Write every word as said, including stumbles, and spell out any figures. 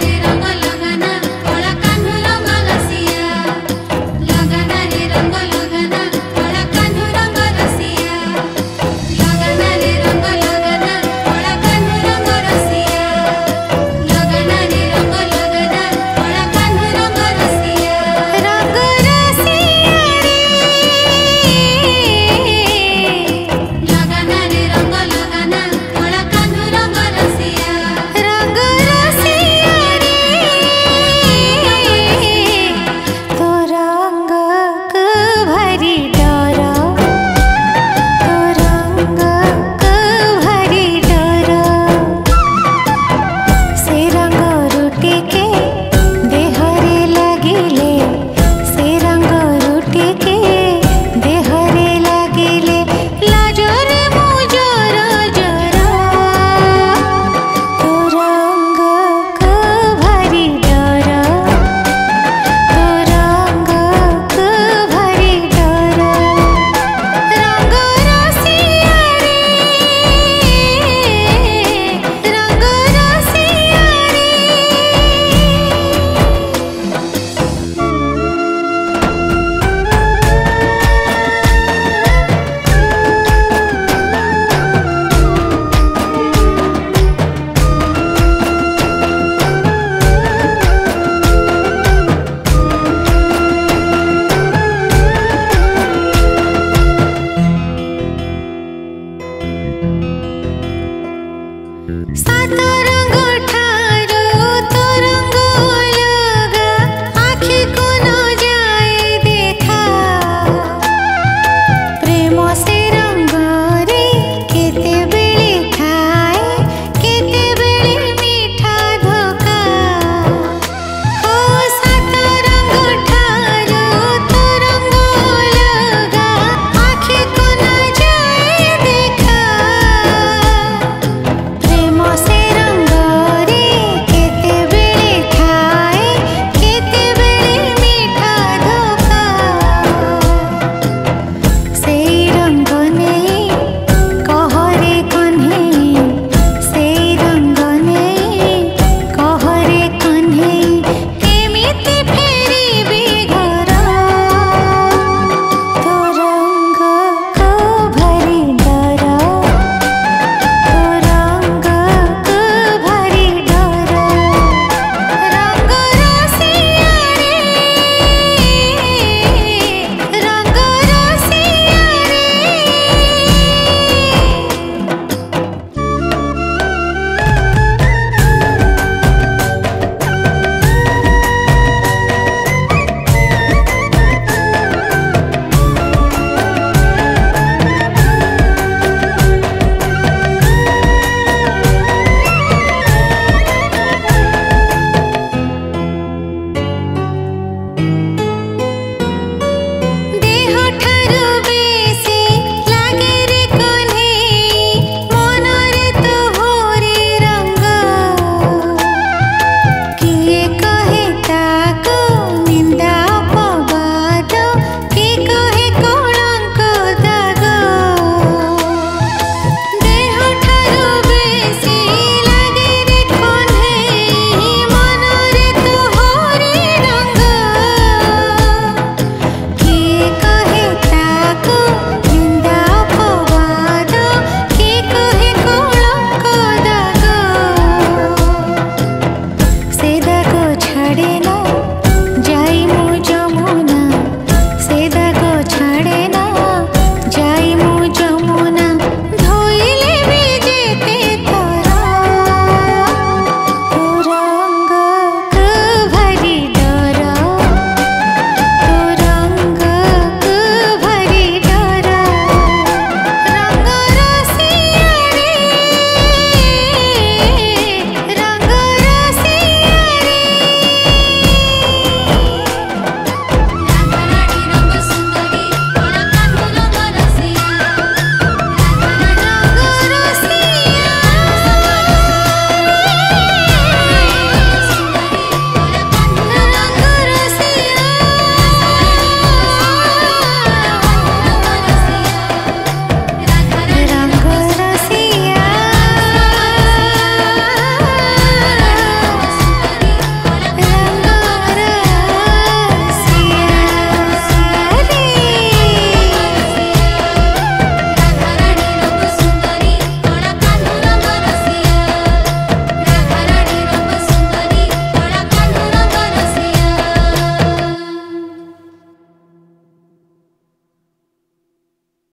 de Rangala।